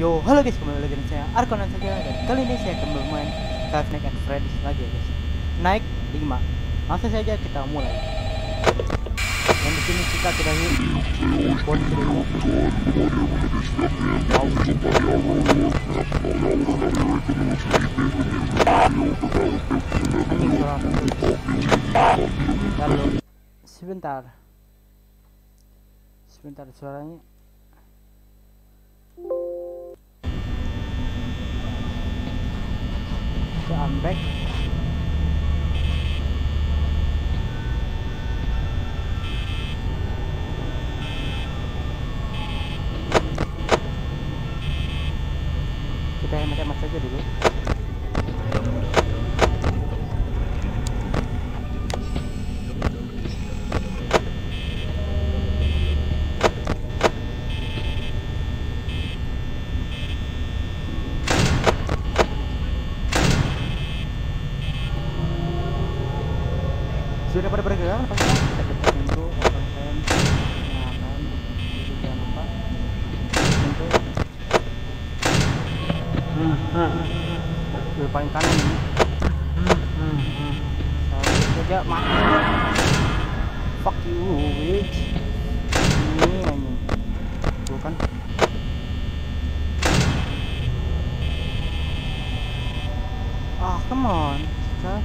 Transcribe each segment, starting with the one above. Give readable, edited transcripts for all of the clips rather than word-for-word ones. Yo, halo guys, kembali lagi dengan saya Arkonan saja. Dan kali ini saya akan bermain Five Night at Freddy's lagi ya guys. Naik 5. Langsung saja kita mulai. Dan di sini kita kirahi Bonnie sebentar suaranya. So I'm back. Kita hemat-hemat saja dulu. Sudah pada bergerak, pasti kita buka pintu, open fan, nyalakan, itu jangan lupa. Pintu. Udah paling kanan ini. Selalu saja mati. Fuck you, bitch. Ini anjing. Bukan. Ah, come on. Kita.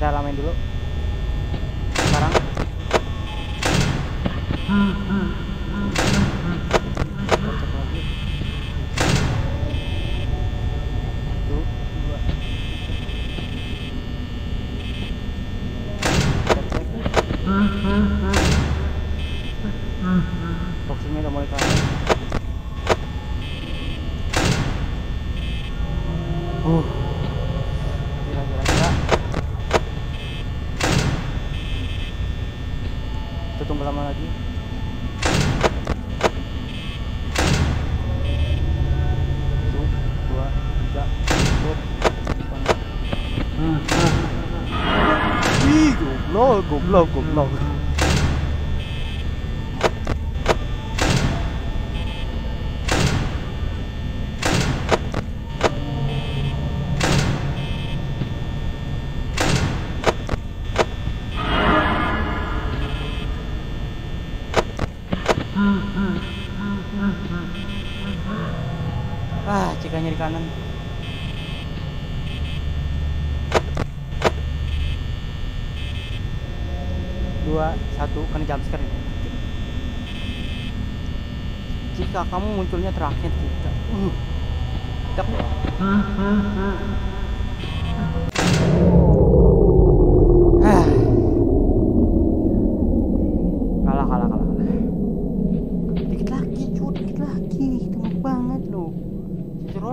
Kita alamin dulu sekarang. Kita cek lagi. 1, 2. Kita cek. Boxingnya udah mulai kalah. Tunggu lama lagi. Ih, goblok. Cekannya di kanan. Dua, satu, kena jump scare ini. Jika kamu munculnya terakhir kita. Tidak.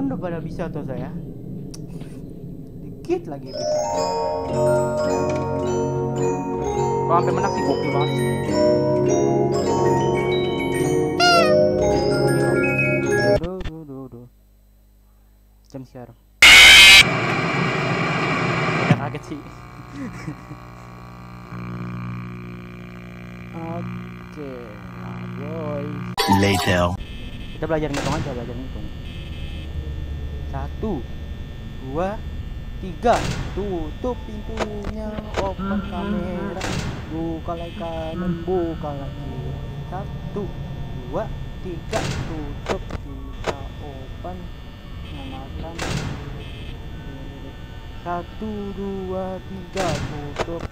Udah pada bisa tuh saya. Dikit lagi bisa. Kalau sampai menang sih gokil banget. Duh. Jam sekarang. Udah kaget sih. Oke, boy. Later. Kita belajar ngitung aja, 1, 2, 3. Tutup pintunya, open kamera, buka lagi kanan, buka lagi. 1, 2, 3. Tutup, kita open, nyalakan. 1, 2, 3. Tutup,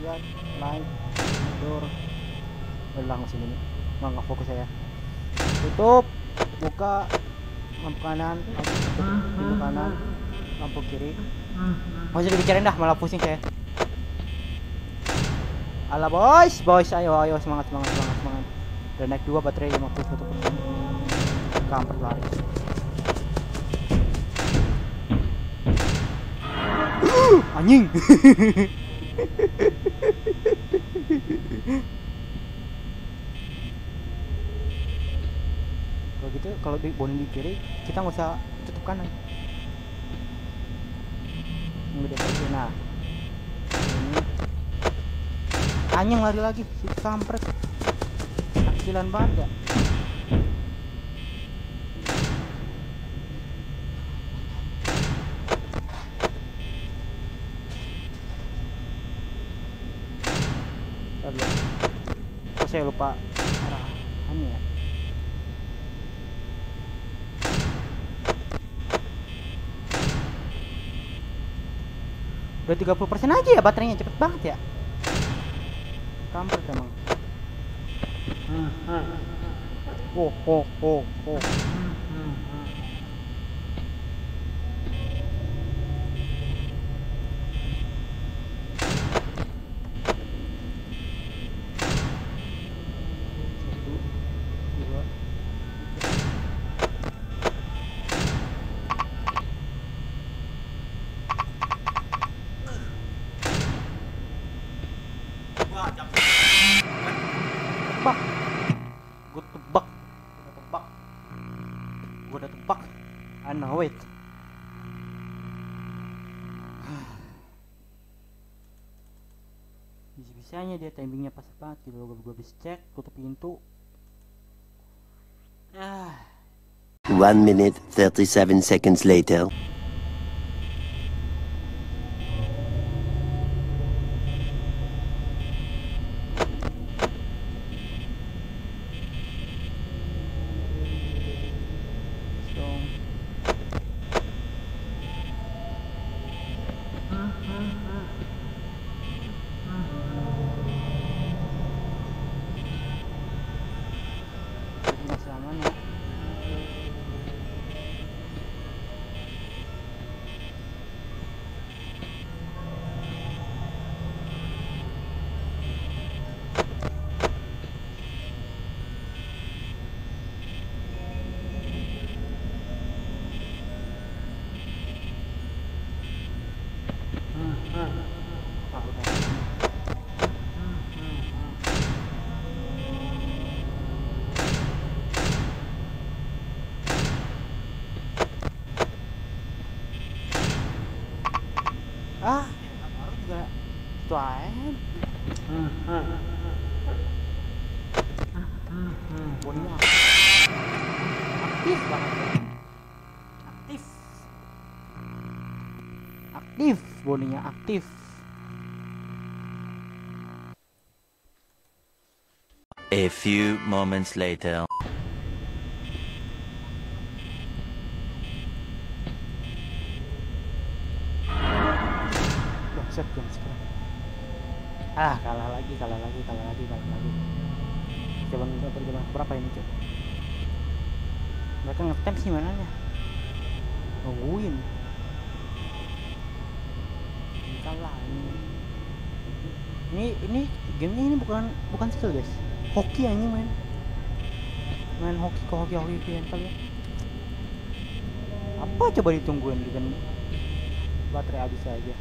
lihat, naik, tidur. Belang sini, nggak fokus saya. Tutup, buka. Lampu kanan, pintu kanan, lampu kiri. Mau jadi bicarain dah, malah pusing saya. Ala boys, ayo semangat. Udah naik 2 baterai 51%. Kampret lari. Anjing. Gitu, kalau di Bonnie di kiri, kita nggak usah tutup kanan. Nah, ini. anjing lari lagi si kampret, kasihan banget ya. Saya lupa arahannya ya. Udah 30% aja ya baterainya, cepet banget ya. Kampret emang. Oh. Gue udah tebak I know it. Bisa-bisanya dia timingnya pas banget gitu. Gue habis cek, tutup pintu. 1 minute 37 seconds later. Bonnie aktif banget ya. Aktif Bonnie-nya aktif. A few moments later. Kalah lagi. Perjalanan berapa ini coba? Mereka ngetem sih mananya? Nungguin. Kalah ini. Ini gamenya ini bukan skill guys. Hoki ini main hoki yang kali ya. Apa coba ditungguin gitu kan? Baterai habis aja.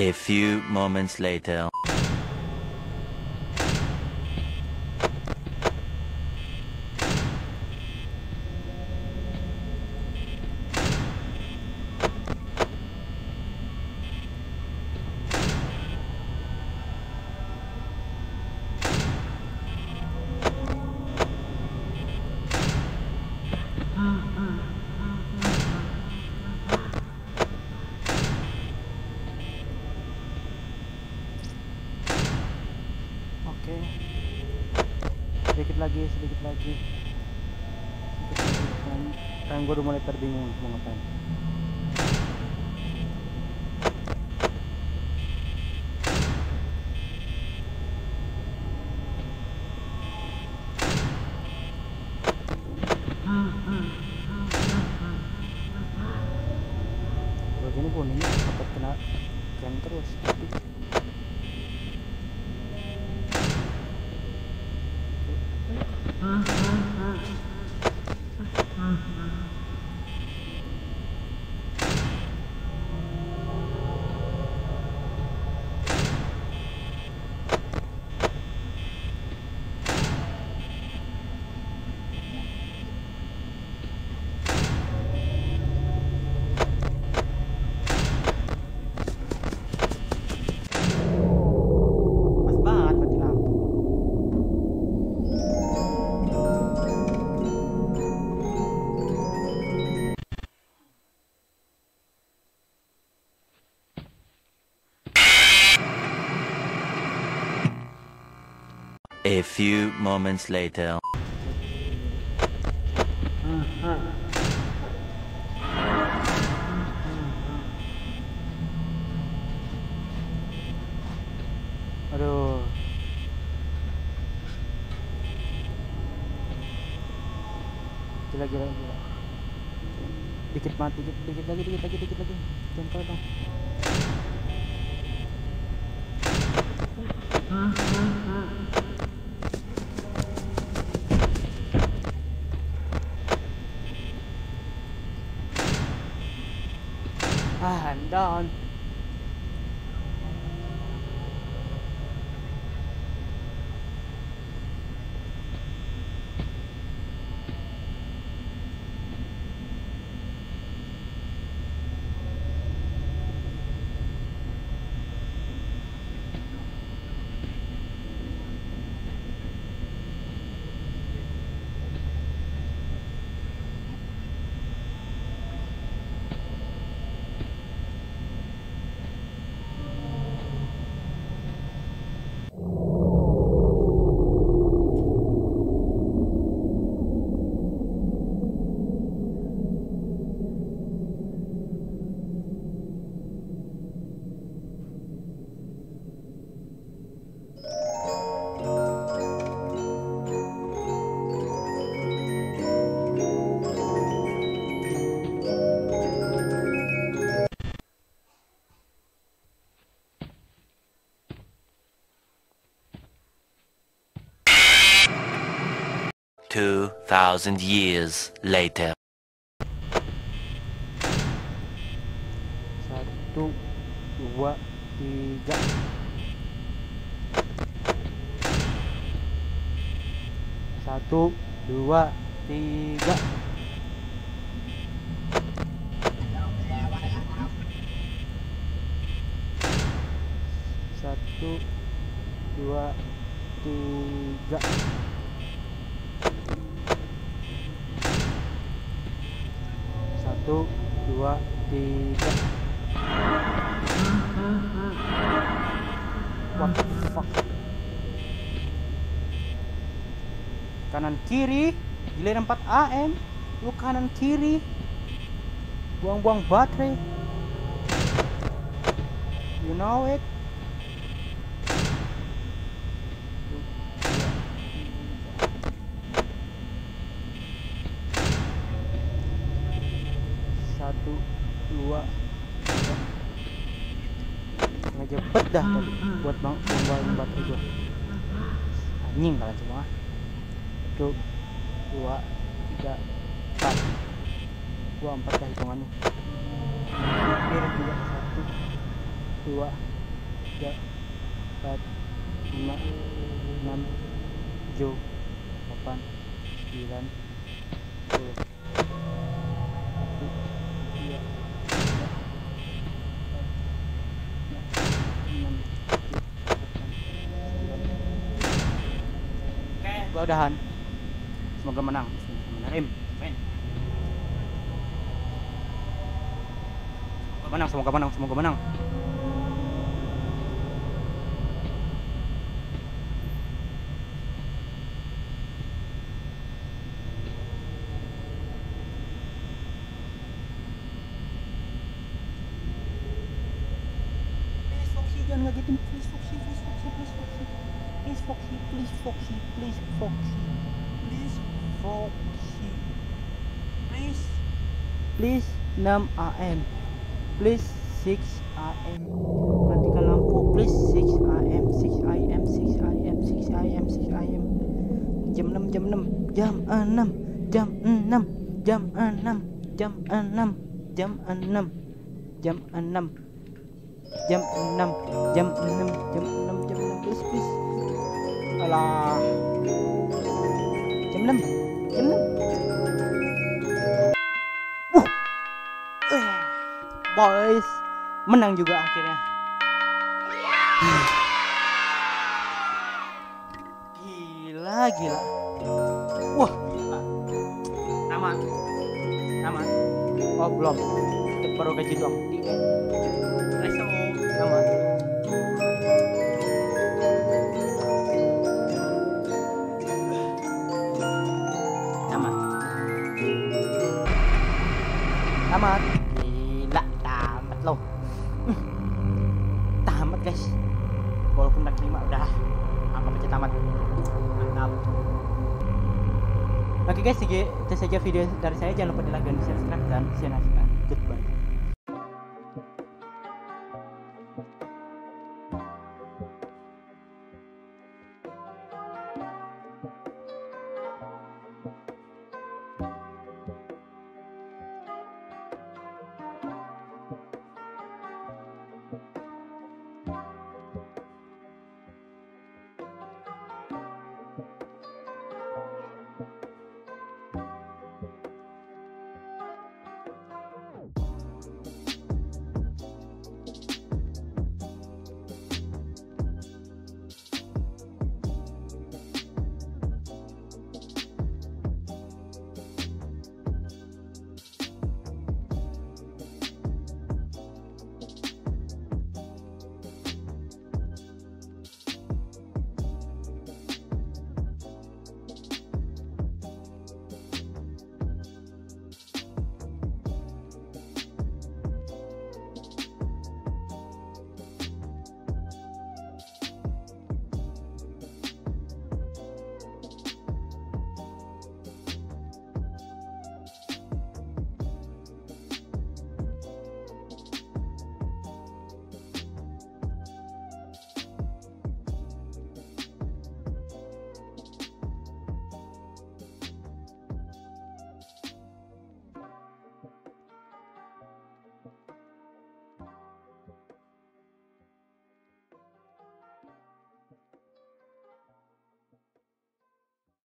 A few moments later. Sedikit lagi kan gue udah mulai terbingung mau ngapain. Begini bonekanya dapat kena keren terus. A few moments later. Aduh. Gila. Dikit mati, dikit lagi. Jangan dong. I'm done. Thousand years later. 1, 2, 3. Satu, dua, tiga. Satu, dua, tiga. What the fuck? Kanan kiri, giliran 4 AM. Lu kanan kiri, buang-buang baterai. You know it. Ngejepet dah tadi buat bang baterai gua anjing kalian semua. 1, 2, 3, 4 gua 4 dah hitungannya. 1, 2, 3, 4, 5, 6, 7, 8, 9, 10. Udahan, semoga menang. Semoga menang. Please, Foxy. Please 6 AM, please 6 AM. Matikan lampu, please 6 AM, 6 AM, 6 AM, 6 AM, 6 AM. Jam 6, please, please. Alah. Jam 6. Boys, menang juga akhirnya. Gila. Wah, gila. Tamat. Oh, belum. Itu baru gaji doang. Tamat. Tamat. Gila, tamat loh. Tamat, guys. Walaupun rank 5 udah anggap aja tamat. Mantap. Oke guys, itu saja video dari saya. Jangan lupa di like dan di subscribe dan share. Goodbye.